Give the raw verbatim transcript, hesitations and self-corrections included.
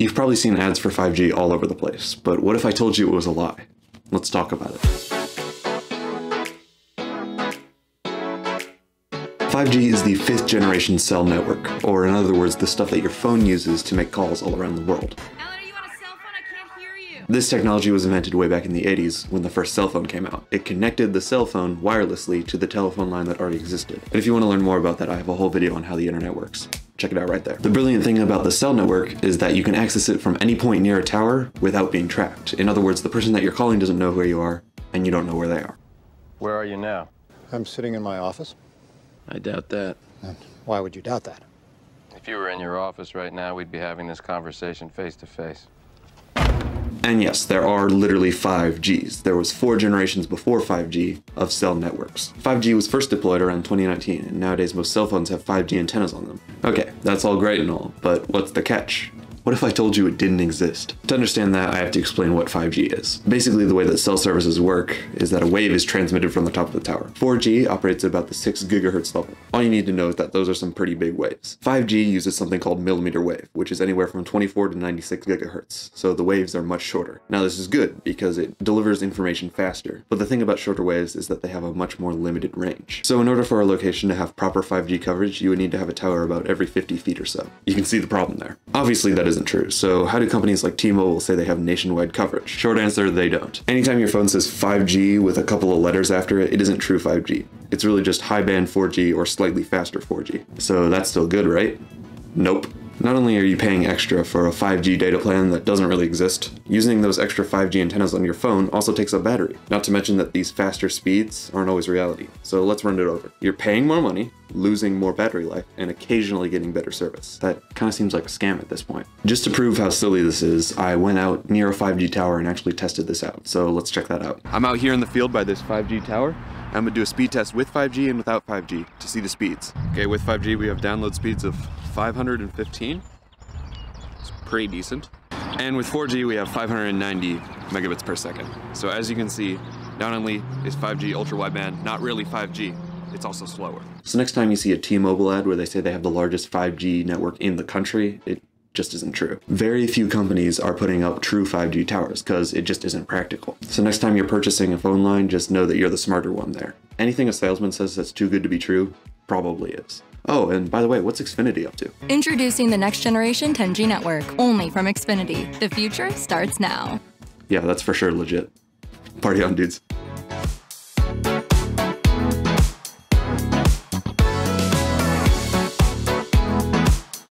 You've probably seen ads for five G all over the place, but what if I told you it was a lie? Let's talk about it. five G is the fifth generation cell network, or in other words, the stuff that your phone uses to make calls all around the world. Ellen, are you on a cell phone? I can't hear you. This technology was invented way back in the eighties when the first cell phone came out. It connected the cell phone wirelessly to the telephone line that already existed. And if you want to learn more about that, I have a whole video on how the internet works. Check it out right there. The brilliant thing about the cell network is that you can access it from any point near a tower without being tracked. In other words, the person that you're calling doesn't know where you are, and you don't know where they are. Where are you now? I'm sitting in my office. I doubt that. Why would you doubt that? If you were in your office right now, we'd be having this conversation face to face. And yes, there are literally five Gs. There was four generations before five G of cell networks. five G was first deployed around twenty nineteen, and nowadays most cell phones have five G antennas on them. Okay, that's all great and all, but what's the catch? What if I told you it didn't exist? To understand that, I have to explain what five G is. Basically, the way that cell services work is that a wave is transmitted from the top of the tower. four G operates at about the six gigahertz level. All you need to know is that those are some pretty big waves. five G uses something called millimeter wave, which is anywhere from twenty-four to ninety-six gigahertz, so the waves are much shorter. Now, this is good because it delivers information faster, but the thing about shorter waves is that they have a much more limited range. So in order for our location to have proper five G coverage, you would need to have a tower about every fifty feet or so. You can see the problem there. Obviously, that is isn't true. So how do companies like T-Mobile say they have nationwide coverage? Short answer, they don't. Anytime your phone says five G with a couple of letters after it, it isn't true five G. It's really just high band four G or slightly faster four G. So that's still good, right? Nope. Not only are you paying extra for a five G data plan that doesn't really exist, using those extra five G antennas on your phone also takes up battery. Not to mention that these faster speeds aren't always reality. So let's run it over. You're paying more money, losing more battery life, and occasionally getting better service. That kind of seems like a scam at this point. Just to prove how silly this is, I went out near a five G tower and actually tested this out. So let's check that out. I'm out here in the field by this five G tower. I'm gonna do a speed test with five G and without five G to see the speeds. Okay, with five G we have download speeds of five hundred fifteen. It's pretty decent. And with four G we have five hundred ninety megabits per second. So as you can see, not only is five G ultra wideband not really five G, it's also slower. So next time you see a T-Mobile ad where they say they have the largest five G network in the country, it just isn't true. Very few companies are putting up true five G towers because it just isn't practical. So next time you're purchasing a phone line, just know that you're the smarter one there. Anything a salesman says that's too good to be true probably is. Oh, and by the way, what's Xfinity up to? Introducing the next generation ten G network, only from Xfinity. The future starts now. Yeah, that's for sure legit. Party on, dudes.